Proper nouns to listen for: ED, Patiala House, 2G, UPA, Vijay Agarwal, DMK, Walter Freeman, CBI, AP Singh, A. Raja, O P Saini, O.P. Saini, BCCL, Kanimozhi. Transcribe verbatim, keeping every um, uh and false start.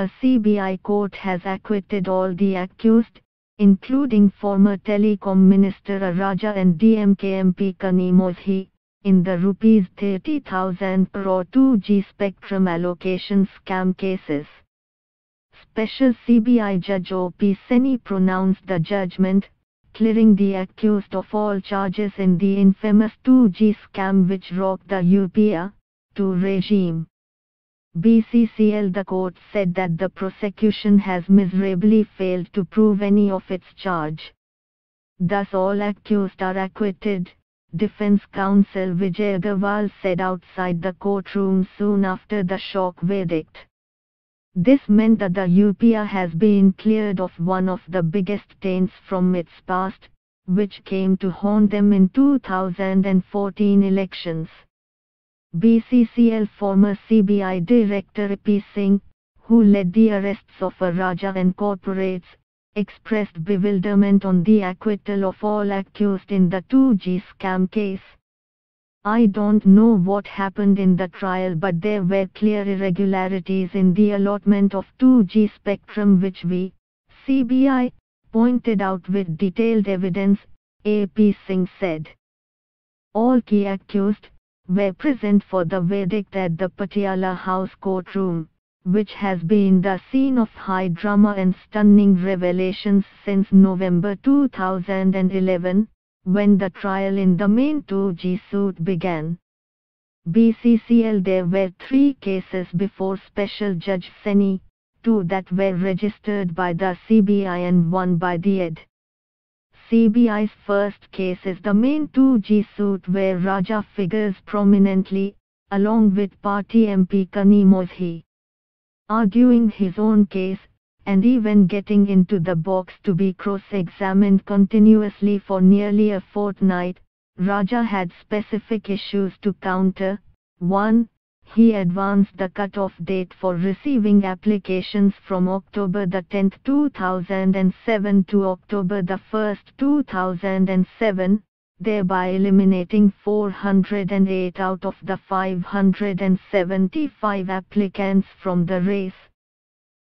A C B I court has acquitted all the accused, including former Telecom Minister A. Raja and D M K M P Kanimozhi, in the rupees thirty thousand crore two G spectrum allocation scam cases. Special C B I Judge O P Saini pronounced the judgment, clearing the accused of all charges in the infamous two G scam which rocked the U P A two regime. B C C L The court said that the prosecution has miserably failed to prove any of its charge. Thus all accused are acquitted, Defence Counsel Vijay Agarwal said outside the courtroom soon after the shock verdict. This meant that the U P A has been cleared of one of the biggest taints from its past, which came to haunt them in two thousand fourteen elections. B C C L former C B I Director A P Singh, who led the arrests of A. Raja and corporates, expressed bewilderment on the acquittal of all accused in the two G scam case. "I don't know what happened in the trial, but there were clear irregularities in the allotment of two G spectrum which we, C B I, pointed out with detailed evidence," A P Singh said. All key accused were present for the verdict at the Patiala House courtroom, which has been the scene of high drama and stunning revelations since November two thousand eleven, when the trial in the main two G suit began. B C C L There were three cases before Special Judge Saini, two that were registered by the C B I and one by the E D. C B I's first case is the main two G suit where Raja figures prominently, along with party M P Kanimozhi. Arguing his own case, and even getting into the box to be cross-examined continuously for nearly a fortnight, Raja had specific issues to counter. One, he advanced the cut-off date for receiving applications from October tenth two thousand seven to October first two thousand seven, thereby eliminating four hundred eight out of the five hundred seventy-five applicants from the race.